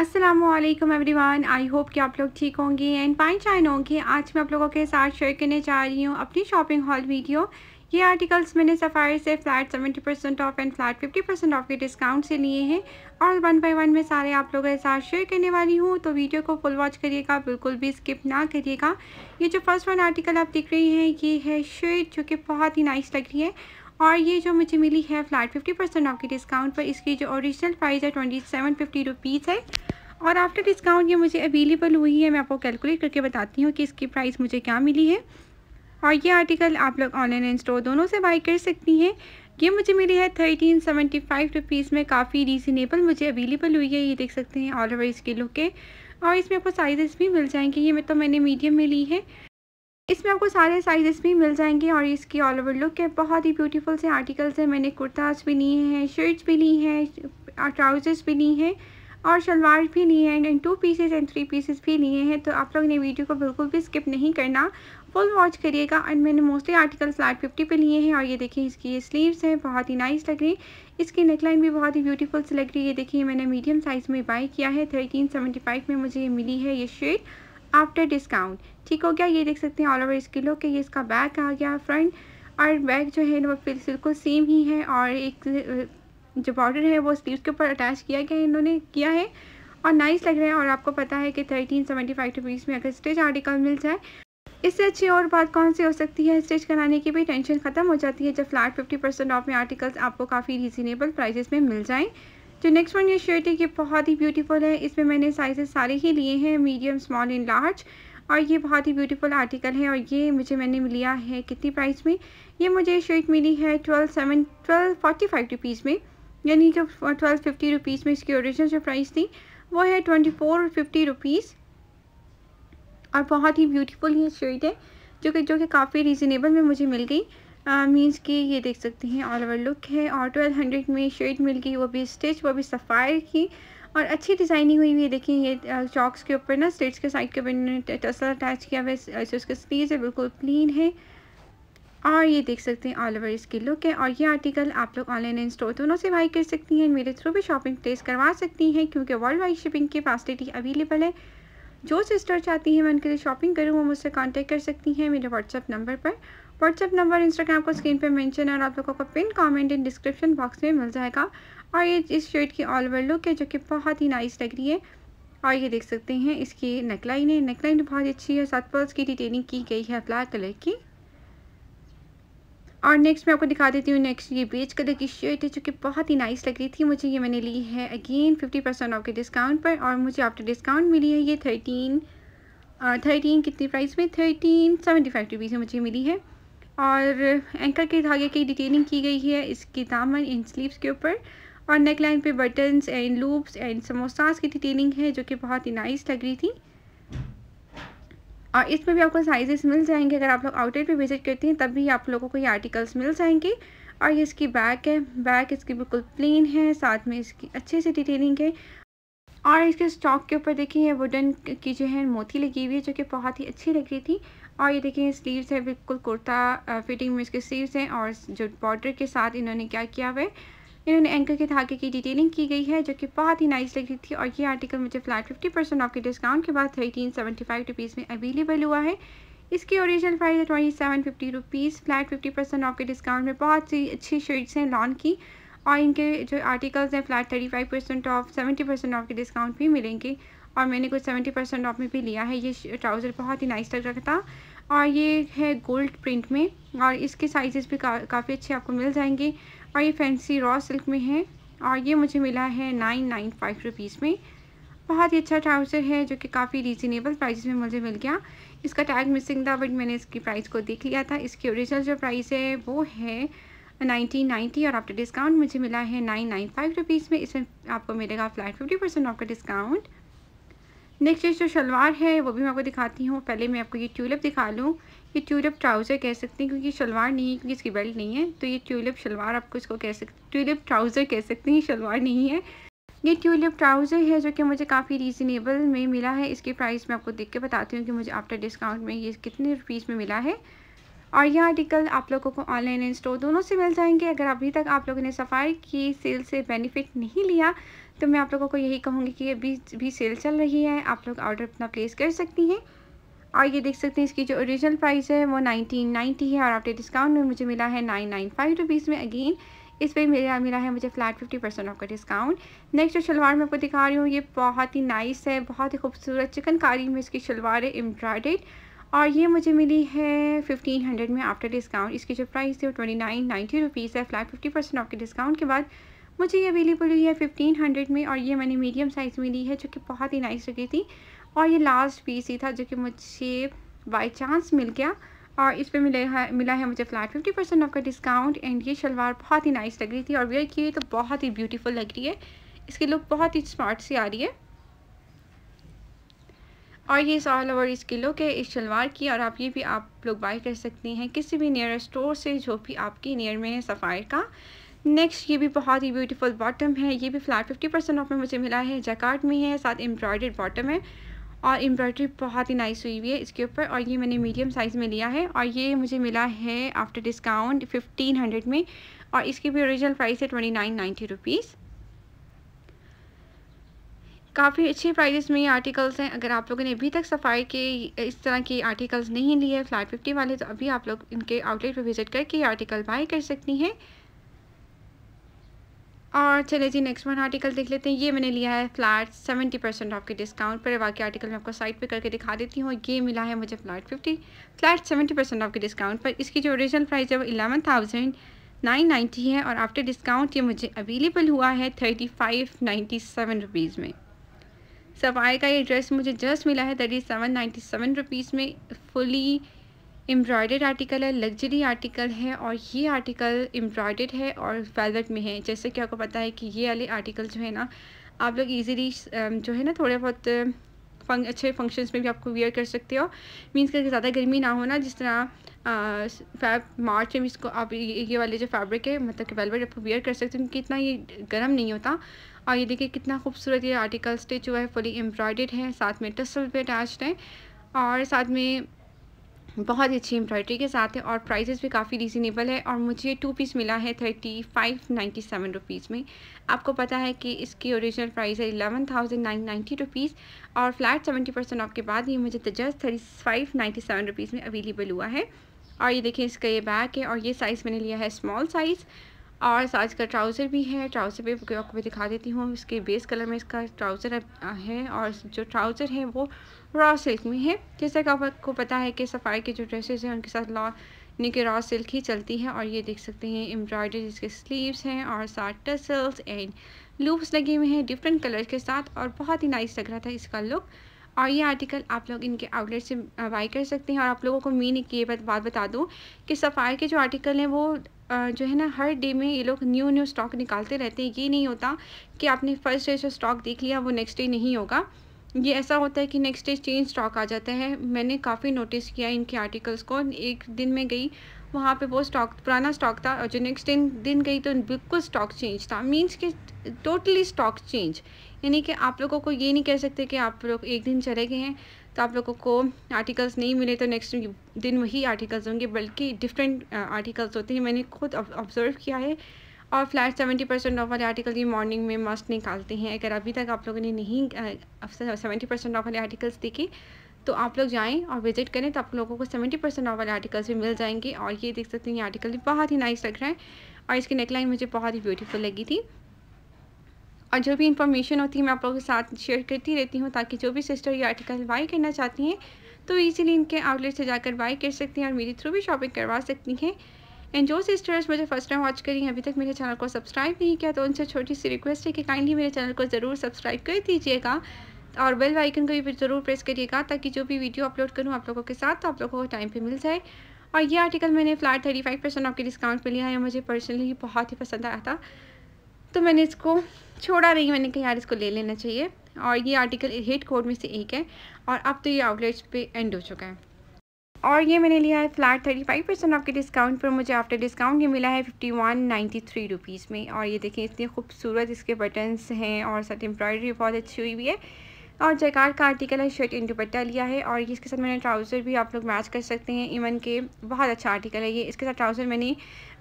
अस्सलामुअलैकुम everyone, I hope कि आप लोग ठीक होंगे एंड फाइन शाइन होंगे। आज मैं आप लोगों के साथ शेयर करने जा रही हूँ अपनी शॉपिंग हॉल वीडियो। ये आर्टिकल्स मैंने सफ़ायर से flat 70% off and flat 50% off के डिस्काउंट से लिए हैं और 1 बाय 1 में सारे आप लोगों के साथ शेयर करने वाली हूँ, तो वीडियो को फुल वॉच करिएगा, बिल्कुल भी स्किप ना करिएगा। ये जो फर्स्ट वन आर्टिकल आप देख रही हैं ये है शेड जो कि बहुत ही नाइस लग रही है और ये जो मुझे मिली है फ्लैट 50% ऑफ के डिस्काउंट पर। इसकी जो ओरिजिनल प्राइस है 2750 रुपीज़ है और आफ्टर डिस्काउंट ये मुझे अवेलेबल हुई है। मैं आपको कैलकुलेट करके बताती हूँ कि इसकी प्राइस मुझे क्या मिली है। और ये आर्टिकल आप लोग ऑनलाइन एंड स्टोर दोनों से बाई कर सकती हैं। ये मुझे मिली है 1375 रुपीज़ में, काफ़ी रीजनेबल मुझे अवेलेबल हुई है। ये देख सकते हैं ऑल ओवर इसके लुक है और इसमें आपको साइजेस भी मिल जाएंगे। ये तो मैंने मीडियम में ली है, इसमें आपको सारे साइजेस भी मिल जाएंगे और इसकी ऑल ओवर लुक है। बहुत ही ब्यूटीफुल से आर्टिकल्स हैं। मैंने कुर्ताज भी लिए हैं, शर्ट्स भी ली हैं, ट्राउजर्स भी लिए हैं और शलवार भी लिए हैं एंड 2 पीसेस एंड 3 पीसेस भी लिए हैं। तो आप लोग ने वीडियो को बिल्कुल भी स्किप नहीं करना, फुल वॉच करिएगा। एंड मैंने मोस्टली आर्टिकल फ्लैट 50 पे लिए हैं और ये देखिए इसकी ये स्लीव्स हैं बहुत ही नाइस लग रही है। इसकी नेकलाइन भी बहुत ही ब्यूटीफुल से लग रही है। ये देखिए मैंने मीडियम साइज़ में बाई किया है, 1375 में मुझे ये मिली है ये शेड आफ्टर डिस्काउंट। ठीक हो गया। ये देख सकते हैं ऑल ओवर इसकी लुक है। ये इसका बैक आ गया, फ्रंट और बैक जो है वो बिल्कुल सेम ही है और एक जो बॉर्डर है वो स्लीव्स के ऊपर अटैच किया गया इन्होंने किया है और नाइस लग रहा है। और आपको पता है कि 1375 रुपीज़ में अगर स्टिच आर्टिकल मिल जाए इससे अच्छी और बात कौन सी हो सकती है। स्टिच कराने की भी टेंशन ख़त्म हो जाती है जब फ्लैट 50% ऑफ में आर्टिकल्स आपको काफ़ी रीजनेबल प्राइजेस में मिल जाएँ। जो नेक्स्ट वन ये शर्ट है ये बहुत ही ब्यूटीफुल है। इसमें मैंने साइजेस सारे ही लिए हैं, मीडियम, स्मॉल एंड लार्ज और ये बहुत ही ब्यूटीफुल आर्टिकल है। और ये मुझे मैंने लिया है कितनी प्राइस में, ये मुझे शर्ट मिली है 1245 रुपीज़ में, यानी जो 1250 रुपीज़ में इसकी ओरिजिनल जो प्राइस थी वो है 2450 रुपीज़ और बहुत ही ब्यूटीफुल ये शर्ट है जो कि काफ़ी रीजनेबल में मुझे मिल गई। मीन्स कि ये देख सकते हैं ऑल ओवर लुक है और 1200 में शर्ट मिल गई, वो भी स्टिच, वो भी सफ़ायर की और अच्छी डिज़ाइनिंग हुई हुई है। देखिए ये चॉक्स के ऊपर ना स्टिच के साइड के ऊपर टसल अटैच किया हुआ है। इसके स्लीव्स है बिल्कुल प्लेन है और ये देख सकते हैं ऑल ओवर इसकी लुक है। और ये आर्टिकल आप लोग ऑनलाइन एंड स्टोर दोनों से बाई कर सकती हैं, मेरे थ्रू भी शॉपिंग प्लेस करवा सकती हैं क्योंकि वर्ल्ड वाइड शिपिंग की फैसिलिटी अवेलेबल है। जो सिस्टर चाहती हैं मैं उनके लिए शॉपिंग करूँ वो मुझसे कॉन्टैक्ट कर सकती हैं मेरे व्हाट्सअप नंबर पर। व्हाट्सअप नंबर इंस्टाग्राम को स्क्रीन पे मेंशन और आप लोगों को pin comment and description box में मिल जाएगा। और ये इस शर्ट की ऑल ओवर लुक है जो कि बहुत ही नाइस लग रही है। और ये देख सकते हैं इसकी नेकलाइन है, नेकलाइन बहुत अच्छी है, 7 पर्ल्स की डिटेलिंग की गई है ब्लैक कलर की। और नेक्स्ट मैं आपको दिखा देती हूँ, नेक्स्ट ये बेज कलर की शर्ट है जो कि बहुत ही नाइस लग रही थी मुझे। ये मैंने ली है अगेन 50% ऑफ के डिस्काउंट पर और मुझे आफ्टर डिस्काउंट मिली है ये 13 कितनी प्राइस में, 1375 रुपीज़ में मुझे मिली है और एंकर के धागे की डिटेलिंग की गई है इसकी दामन इन स्लीव्स के ऊपर और नेकलाइन पे buttons and loops and samosas की डिटेलिंग है जो कि बहुत ही नाइस लग रही थी। और इसमें भी आपको साइजेस मिल जाएंगे, अगर आप लोग आउटलेट पे विजिट करते हैं तब भी आप लोगों को ये आर्टिकल्स मिल जाएंगे। और ये इसकी बैक है, बैक इसकी बिल्कुल प्लेन है, साथ में इसकी अच्छे से डिटेलिंग है और इसके स्टॉक के ऊपर देखिए वुडन की जो है मोती लगी हुई है जो कि बहुत ही अच्छी लग रही थी। और ये देखिए स्लीव्स है बिल्कुल कुर्ता फिटिंग में इसके स्लीव्स हैं और जो बॉर्डर के साथ इन्होंने क्या किया हुआ है, इन्होंने एंकर के धागे की डिटेलिंग की गई है जो कि बहुत ही नाइस लग रही थी। और ये आर्टिकल मुझे फ्लैट 50% ऑफ के डिस्काउंट के बाद 1375 रुपीज़ में अवेलेबल हुआ है। इसकी ओरिजिनल प्राइस है 2750 रुपीज़। फ्लैट 50% ऑफ के डिस्काउंट में बहुत सी अच्छी शेड्स हैं लॉन की और इनके जो आर्टिकल्स हैं फ्लैट 35% ऑफ 70% ऑफ के डिस्काउंट भी मिलेंगे और मैंने कुछ 70% ऑफ में भी लिया है। ये ट्राउज़र बहुत ही नाइस लग रहा था और ये है गोल्ड प्रिंट में और इसके साइजेस भी काफ़ी अच्छे आपको मिल जाएंगे और ये फैंसी रॉ सिल्क में है और ये मुझे मिला है 995 रुपीज़ में। बहुत ही अच्छा ट्राउज़र है जो कि काफ़ी रीजनेबल प्राइस में मुझे मिल गया। इसका टैग मिसिंग था बट मैंने इसकी प्राइस को देख लिया था। इसकी ओरिजिनल जो प्राइस है वो है 1990 और आफ्टर डिस्काउंट मुझे मिला है 995 रुपीज़ में। इसमें आपको मिलेगा फ्लैट 50% ऑफ का डिस्काउंट। नेक्स्ट जो शलवार है वो भी मैं आपको दिखाती हूँ, पहले मैं आपको ये ट्यूलिप दिखा लूँ। ये ट्यूलिप ट्राउज़र कह सकते हैं क्योंकि शलवार नहीं है, क्योंकि इसकी बेल्ट नहीं है, तो ये ट्यूलिप शलवार आपको इसको कह सकते, ट्यूलिप ट्राउज़र कह सकते हैं, शलवार नहीं है। ये ट्यूलिप ट्राउज़र है जो कि मुझे काफ़ी रीजनेबल में मिला है। इसकी प्राइस मैं आपको देख के बताती हूँ कि मुझे आफ्टर डिस्काउंट में ये कितने रुपीज़ में मिला है। और यह आर्टिकल आप लोगों को ऑनलाइन एंड स्टोर दोनों से मिल जाएंगे। अगर अभी तक आप लोगों ने सफ़ायर की सेल से बेनिफिट नहीं लिया तो मैं आप लोगों को यही कहूँगी कि ये भी सेल चल रही है, आप लोग ऑर्डर अपना प्लेस कर सकती हैं। और ये देख सकते हैं इसकी जो ओरिजिनल प्राइस है वो 1990 है और आफ्टर डिस्काउंट में मुझे मिला है 995 रुपीज़ में। अगेन इस पर मिला है मुझे फ्लैट 50% ऑफ का डिस्काउंट। नेक्स्ट जो शलवार मैं आपको दिखा रही हूँ ये बहुत ही नाइस है, बहुत ही खूबसूरत चिकनकारी में इसकी शलवार है एम्ब्रॉयडेड, और ये मुझे मिली है 1500 में आफ्टर डिस्काउंट। इसकी जो प्राइस है वो 2990 रुपीज़ है। फ्लैट 50% ऑफ के डिस्काउंट के बाद मुझे ये अवेलेबल हुई है 1500 में, और ये मैंने मीडियम साइज़ में ली है जो कि बहुत ही नाइस लगी थी। और ये लास्ट पीस ही था जो कि मुझे बाई चांस मिल गया, और इस पर मिला है मुझे फ्लैट 50% ऑफ का डिस्काउंट। एंड ये शलवार बहुत ही नाइस लग रही थी और वेयर की हुई तो बहुत ही ब्यूटीफुल लग रही है, इसकी लुक बहुत ही स्मार्ट सी आ रही है। और ये ऑल ओवर इसकी लुक है इस शलवार की, और आप ये भी आप लोग बाई कर सकती हैं किसी भी नियर स्टोर से जो भी आपकी नियर में है सफ़ायर का। नेक्स्ट ये भी बहुत ही ब्यूटीफुल बॉटम है, ये भी फ्लैट 50% ऑफ में मुझे मिला है, जैकार्ड में है, साथ एम्ब्रॉयडर्ड बॉटम है और एम्ब्रॉयडरी बहुत ही नाइस हुई हुई है इसके ऊपर। और ये मैंने मीडियम साइज़ में लिया है और ये मुझे मिला है आफ्टर डिस्काउंट 1500 में, और इसकी भी ओरिजिनल प्राइस है 2990 रुपीज़। काफ़ी अच्छे प्राइसेस में ये आर्टिकल्स हैं। अगर आप लोगों ने अभी तक सफ़ायर के इस तरह के आर्टिकल्स नहीं लिए फ्लैट 50 वाले, तो अभी आप लोग इनके आउटलेट पर विज़िट करके ये आर्टिकल बाय कर सकती हैं। और चले जी नेक्स्ट वन आर्टिकल देख लेते हैं। ये मैंने लिया है फ्लैट 70% ऑफ के डिस्काउंट पर। बाकी आर्टिकल मैं आपको साइड पे करके दिखा देती हूँ। ये मिला है मुझे फ्लैट 70% ऑफ के डिस्काउंट पर। इसकी जो ओरिजिनल प्राइस है वो 11,990 है, और आफ्टर डिस्काउंट ये मुझे अवेलेबल हुआ है 3597 रुपीज़ में। सफ़ायर का ये ड्रेस मुझे जस्ट मिला है 3797 रुपीज़ में। फुली एम्ब्रॉयडर्ड आर्टिकल है, लग्जरी आर्टिकल है, और ये आर्टिकल एम्ब्रॉयडर्ड है और वेलवेट में है। जैसे कि आपको पता है कि ये वाले आर्टिकल जो है ना आप लोग इजीली जो है ना थोड़े बहुत अच्छे फंक्शंस में भी आपको वेयर कर सकते हो। मींस करके ज़्यादा गर्मी ना होना, जिस तरह मार्च में इसको आप ये वाले जो फैब्रिक है मतलब कि वेलवेट आपको वेयर कर सकते हो, क्योंकि इतना ये गर्म नहीं होता। और ये देखिए कितना खूबसूरत ये आर्टिकल स्टिच हुआ है, फुली एम्ब्रॉयडर्ड है, साथ में टसल पे अटैच्ड है और साथ में बहुत अच्छी एम्ब्रॉयडरी के साथ है, और प्राइसेस भी काफ़ी रीज़नेबल है। और मुझे 2 पीस मिला है 3597 रुपीज़ में। आपको पता है कि इसकी ओरिजिनल प्राइस है 11,990 रुपीज़, और फ्लैट 70% ऑफ के बाद ये मुझे जस्ट 3597 रुपीज़ में अवेलेबल हुआ है। और ये देखिए इसका ये बैग है, और ये साइज़ मैंने लिया है स्मॉल साइज़, और साइज का ट्राउज़र भी है। ट्राउज़र भी आपको दिखा देती हूँ, इसके बेस कलर में इसका ट्राउज़र है, और जो ट्राउज़र है वो रॉ सिल्क में है। जैसा कि आपको पता है कि सफ़ायर के जो ड्रेसेस हैं उनके साथ रॉ सिल्क ही चलती है। और ये देख सकते हैं एम्ब्रॉयडरी इसके स्लीव्स हैं, और साथ टसल्स एंड लूप्स लगे हुए हैं डिफरेंट कलर के साथ, और बहुत ही नाइस लग रहा था इसका लुक। और ये आर्टिकल आप लोग इनके आउटलेट से बाई कर सकते हैं। और आप लोगों को मैंने की बात बता दूं कि सफ़ायर के जो आर्टिकल हैं वो जो है ना हर डे में ये लोग न्यू स्टॉक निकालते रहते हैं। ये नहीं होता कि आपने फर्स्ट डे जो स्टॉक देख लिया वो नेक्स्ट डे नहीं होगा, ये ऐसा होता है कि नेक्स्ट डे चेंज स्टॉक आ जाता है। मैंने काफ़ी नोटिस किया इनके आर्टिकल्स को। एक दिन में गई, वहाँ पे वो स्टॉक पुराना स्टॉक था, और जो नेक्स्ट दिन गई तो बिल्कुल स्टॉक चेंज था। मींस कि टोटली स्टॉक चेंज, यानी कि आप लोगों को ये नहीं कह सकते कि आप लोग एक दिन चले गए हैं तो आप लोगों को आर्टिकल्स नहीं मिले तो नेक्स्ट दिन वही आर्टिकल्स होंगे, बल्कि डिफरेंट आर्टिकल्स होते हैं। मैंने खुद ऑब्ज़र्व किया है। और फ्लैट 70% ऑफ वाले आर्टिकल ये मॉर्निंग में मस्ट निकालते हैं। अगर अभी तक आप लोगों ने नहीं 70% ऑफ वाले आर्टिकल्स देखे तो आप लोग जाएं और विज़िट करें, तो आप लोगों को 70% ऑफ वाले आर्टिकल्स भी मिल जाएंगे। और ये देख सकते हैं ये आर्टिकल भी बहुत ही नाइस लग रहा है, और इसकी नेकलाइन मुझे बहुत ही ब्यूटीफुल लगी थी। और जो भी इंफॉर्मेशन होती है मैं आप लोगों के साथ शेयर करती रहती हूँ, ताकि जो भी सिस्टर ये आर्टिकल बाई करना चाहती हैं तो इजीली इनके आउटलेट से जाकर बाई कर सकती हैं और मेरे थ्रू भी शॉपिंग करवा सकती हैं। एंड जो सिस्टर्स मुझे फर्स्ट टाइम वॉच करी हैं, अभी तक मेरे चैनल को सब्सक्राइब नहीं किया, तो उनसे छोटी सी रिक्वेस्ट है कि काइंडली मेरे चैनल को ज़रूर सब्सक्राइब कर दीजिएगा, और बेल आइकन को भी ज़रूर प्रेस करिएगा, ताकि जो भी वीडियो अपलोड करूँ आप लोगों के साथ तो आप लोगों को टाइम पे मिल जाए। और ये आर्टिकल मैंने फ्लैट 35% आपके डिस्काउंट पर लिया है, मुझे पर्सनली बहुत ही पसंद आया था, तो मैंने इसको छोड़ा नहीं, मैंने कहा यार इसको ले लेना चाहिए। और ये आर्टिकल हिट कोड में से एक है, और अब तो ये आउटलेट्स पे एंड हो चुका है। और ये मैंने लिया है फ्लैट 35% आपके डिस्काउंट पर। मुझे आफ्टर डिस्काउंट ये मिला है 5193 रुपीज़ में। और ये देखिए इतने खूबसूरत इसके बटन्स हैं, और साथ एम्ब्रॉयडरी बहुत अच्छी हुई है। और जैकार्ड का आर्टिकल है, शर्ट एंड दुपट्टा लिया है और ये इसके साथ मैंने ट्राउज़र भी आप लोग मैच कर सकते हैं। इवन के बहुत अच्छा आर्टिकल है ये। इसके साथ ट्राउज़र मैंने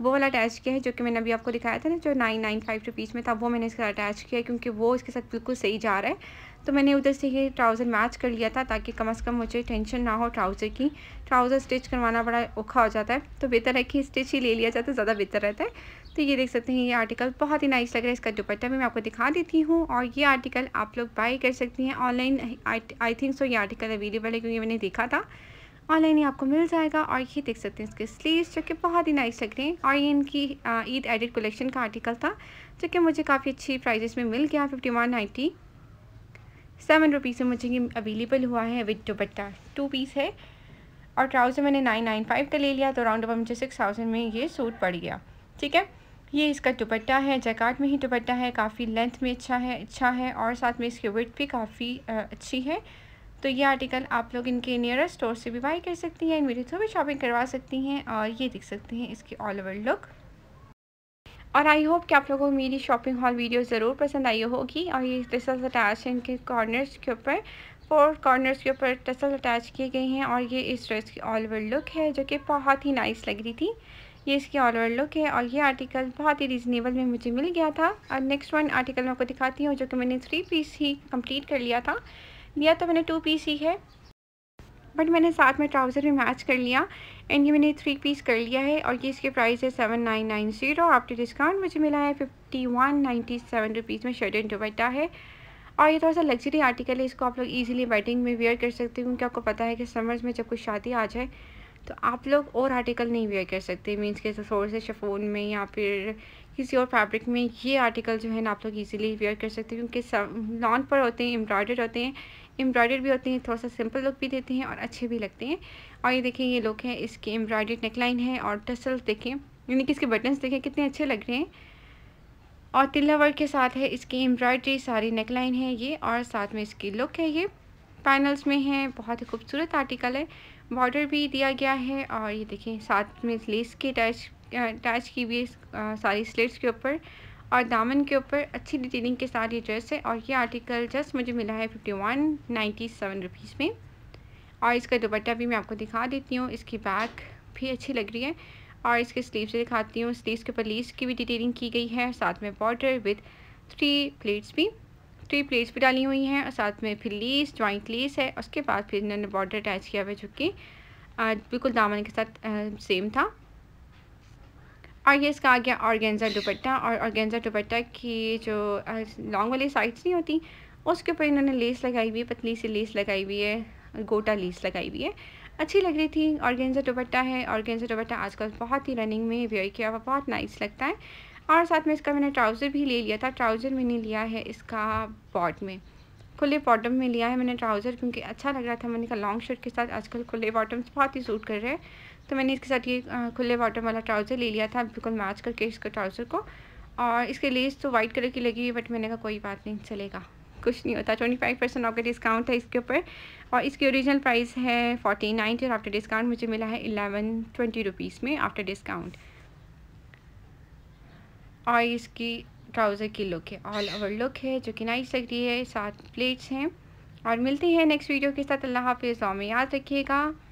वो वाला अटैच किया है जो कि मैंने अभी आपको दिखाया था ना, जो 995 रुपीज़ में था, वो मैंने इसके साथ अटैच किया है क्योंकि वो इसके साथ बिल्कुल सही जा रहा है। तो मैंने उधर से ये ट्राउज़र मैच कर लिया था ताकि कम से कम मुझे टेंशन ना हो ट्राउज़र की। ट्राउज़र स्टिच करवाना बड़ा औखा हो जाता है, तो बेहतर है कि स्टिच ही ले लिया जाता है, ज़्यादा बेहतर रहता है। तो ये देख सकते हैं, ये आर्टिकल बहुत ही नाइस लग रहा है। इसका दुपट्टा भी मैं आपको दिखा देती हूँ। और ये आर्टिकल आप लोग बाई कर सकती हैं ऑनलाइन, आई थिंक सो ये आर्टिकल अवेलेबल है क्योंकि मैंने देखा था, ऑनलाइन ही आपको मिल जाएगा। और ये देख सकते हैं इसके स्लीव्स जो कि बहुत ही नाइस लग रहे हैं। और ये इनकी ईद एडिट कलेक्शन का आर्टिकल था जो कि मुझे काफ़ी अच्छी प्राइजेस में मिल गया। 5197 रुपीज़ में मुझे ये अवेलेबल हुआ है विद दुपट्टा, 2 पीस है। और ट्राउज़र मैंने 995 का ले लिया तो राउंड अबाउट मुझे 6000 में ये सूट पड़ गया। ठीक है, ये इसका दुपट्टा है, जैकार्ड में ही दुपट्टा है, काफ़ी लेंथ में अच्छा है और साथ में इसकी विड्थ भी काफ़ी अच्छी है। तो ये आर्टिकल आप लोग इनके नियरेस्ट स्टोर से भी बाई कर सकती हैं, मेरे थ्रू भी शॉपिंग करवा सकती हैं। और ये देख सकते हैं इसकी ऑल ओवर लुक। और आई होप कि आप लोगों को मेरी शॉपिंग हॉल वीडियो ज़रूर पसंद आई होगी। और ये टसल अटैच है इनके कॉर्नर्स के ऊपर, 4 कॉर्नर्स के ऊपर टसल अटैच किए गए हैं। और ये इस ड्रेस की ऑल ओवर लुक है जो कि बहुत ही नाइस लग रही थी। ये इसकी ऑल ओवर लुक है और ये आर्टिकल बहुत ही रीज़नेबल में मुझे मिल गया था। और नेक्स्ट वन आर्टिकल मैं आपको दिखाती हूँ जो कि मैंने 3 पीस ही कंप्लीट कर लिया था। लिया तो मैंने 2 पीस ही है बट मैंने साथ में ट्राउज़र भी मैच कर लिया एंड ये मैंने 3 पीस कर लिया है। और ये इसके प्राइस है 7990। आफ्टर डिस्काउंट मुझे मिला है 5197 रुपीज़ में शर्ट एंड दुपट्टा है। और ये थोड़ा सा लग्जरी आर्टिकल है, इसको आप लोग ईजिली वेडिंग में वेयर कर सकते हो क्योंकि आपको पता है कि समर्स में जब कोई शादी आ जाए तो आप लोग और आर्टिकल नहीं वेयर कर सकते, मीन्स के थोड़े से शिफॉन में या फिर किसी और फैब्रिक में ये आर्टिकल जो है ना आप लोग इजीली वेयर कर सकते हैं क्योंकि लॉन पर होते हैं, एम्ब्रॉयडर्ड भी होते हैं, थोड़ा सा सिंपल लुक भी देते हैं और अच्छे भी लगते हैं। और ये देखें, ये लुक है, इसकी एम्ब्रॉयडर्ड नेकलाइन है और टसल्स देखें, यानी कि इसके बटन्स देखें कितने अच्छे लग रहे हैं। और तिल्ला वर्क के साथ है इसकी एम्ब्रॉयडरी, सारी नेकलाइन है ये और साथ में इसकी लुक है। ये पैनल्स में है, बहुत ही खूबसूरत आर्टिकल है, बॉर्डर भी दिया गया है। और ये देखें साथ में लेस की अटैच की हुई सारी स्लिट्स के ऊपर और दामन के ऊपर अच्छी डिटेलिंग के साथ ये ड्रेस है। और ये आर्टिकल जस्ट मुझे मिला है 5197 रुपीज़ में। और इसका दुपट्टा भी मैं आपको दिखा देती हूँ, इसकी बैक भी अच्छी लग रही है। और इसके स्लीव्स दिखाती हूँ, स्लीव्स के ऊपर लेस की भी डिटेलिंग की गई है, साथ में बॉर्डर विद 3 प्लेट्स भी, 3 प्लेट्स भी डाली हुई हैं और साथ में फिर लेस, जॉइंट लेस है। उसके बाद फिर इन्होंने बॉर्डर अटैच किया हुआ जो कि बिल्कुल दामन के साथ सेम था। और ये इसका आ गया ऑर्गेन्जा दुपट्टा। और ऑर्गेन्जा दुपट्टा की जो लॉन्ग वाली साइड्स नहीं होती उसके ऊपर इन्होंने लेस लगाई हुई है, पतली सी लेस लगाई हुई है, गोटा लेस लगाई हुई है, अच्छी लग रही थी। ऑर्गेन्जा दुपट्टा है, ऑर्गेन्जा दुपट्टा आजकल बहुत ही रनिंग में वेयर किया हुआ बहुत नाइस लगता है। और साथ में इसका मैंने ट्राउज़र भी ले लिया था। ट्राउज़र मैंने लिया है इसका बॉटम में, खुले बॉटम में लिया है मैंने ट्राउज़र क्योंकि अच्छा लग रहा था। मैंने कहा लॉन्ग शर्ट के साथ आजकल खुले बॉटम्स बहुत ही सूट कर रहे हैं, तो मैंने इसके साथ ये खुले बॉटम वाला ट्राउज़र ले लिया था बिल्कुल मैच करके इसका ट्राउज़र को। और इसके लेस तो वाइट कलर की लगी हुई बट मैंने कहा कोई बात नहीं, चलेगा, कुछ नहीं होता। 25% आपका डिस्काउंट है इसके ऊपर। और इसकी ओरिजिनल प्राइस है 1490 और आफ्टर डिस्काउंट मुझे मिला है 1120 रुपीज़ में आफ्टर डिस्काउंट। और इसकी ट्राउज़र की लुक है, ऑल ओवर लुक है जो कि नाइस लग रही है, 7 प्लेट्स हैं। और मिलते हैं नेक्स्ट वीडियो के साथ। अल्लाह हाफ़िज़, दुआ में याद रखिएगा।